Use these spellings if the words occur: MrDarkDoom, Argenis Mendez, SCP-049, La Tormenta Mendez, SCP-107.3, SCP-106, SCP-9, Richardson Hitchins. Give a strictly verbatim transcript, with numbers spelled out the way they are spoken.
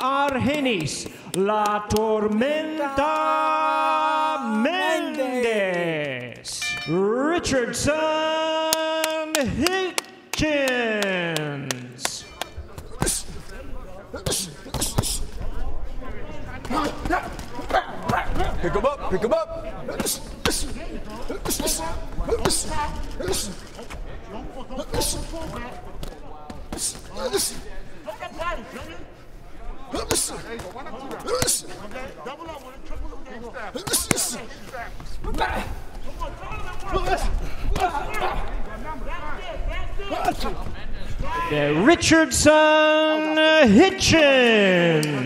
Argenis, La Tormenta Mendez, Richardson Hitchins. Pick him up, pick him up. The Richardson Hitchins.